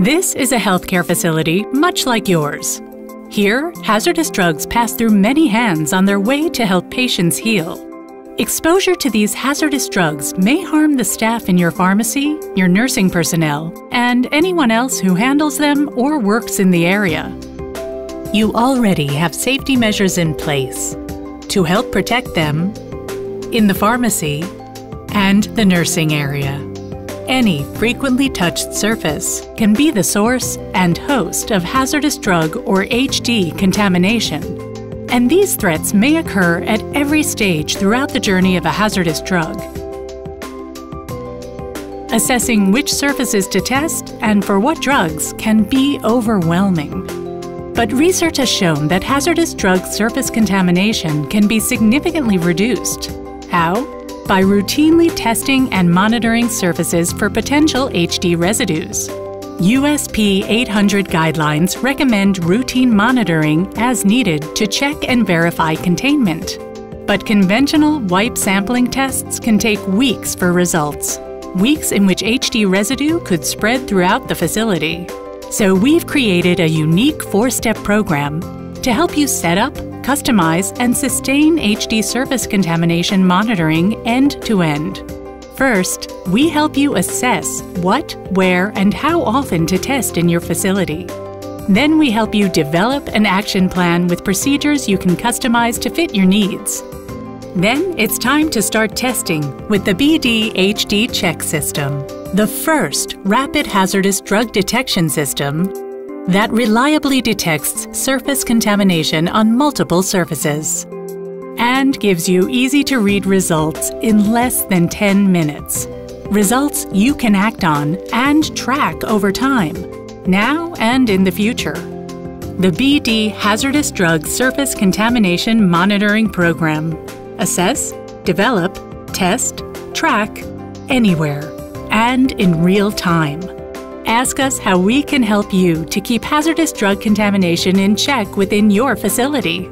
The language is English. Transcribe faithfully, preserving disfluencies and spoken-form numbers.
This is a healthcare facility much like yours. Here, hazardous drugs pass through many hands on their way to help patients heal. Exposure to these hazardous drugs may harm the staff in your pharmacy, your nursing personnel, and anyone else who handles them or works in the area. You already have safety measures in place to help protect them in the pharmacy and the nursing area. Any frequently touched surface can be the source and host of hazardous drug or H D contamination. And these threats may occur at every stage throughout the journey of a hazardous drug. Assessing which surfaces to test and for what drugs can be overwhelming. But research has shown that hazardous drug surface contamination can be significantly reduced. How? By routinely testing and monitoring surfaces for potential H D residues. U S P eight hundred guidelines recommend routine monitoring as needed to check and verify containment. But conventional wipe sampling tests can take weeks for results, weeks in which H D residue could spread throughout the facility. So we've created a unique four-step program to help you set up, customize, and sustain H D surface contamination monitoring end-to-end. First, we help you assess what, where, and how often to test in your facility. Then we help you develop an action plan with procedures you can customize to fit your needs. Then it's time to start testing with the B D H D Check System, the first rapid hazardous drug detection system that reliably detects surface contamination on multiple surfaces and gives you easy-to-read results in less than ten minutes. Results you can act on and track over time, now and in the future. The B D Hazardous Drug Surface Contamination Monitoring Program. Assess, develop, test, track, anywhere, and in real time. Ask us how we can help you to keep hazardous drug contamination in check within your facility.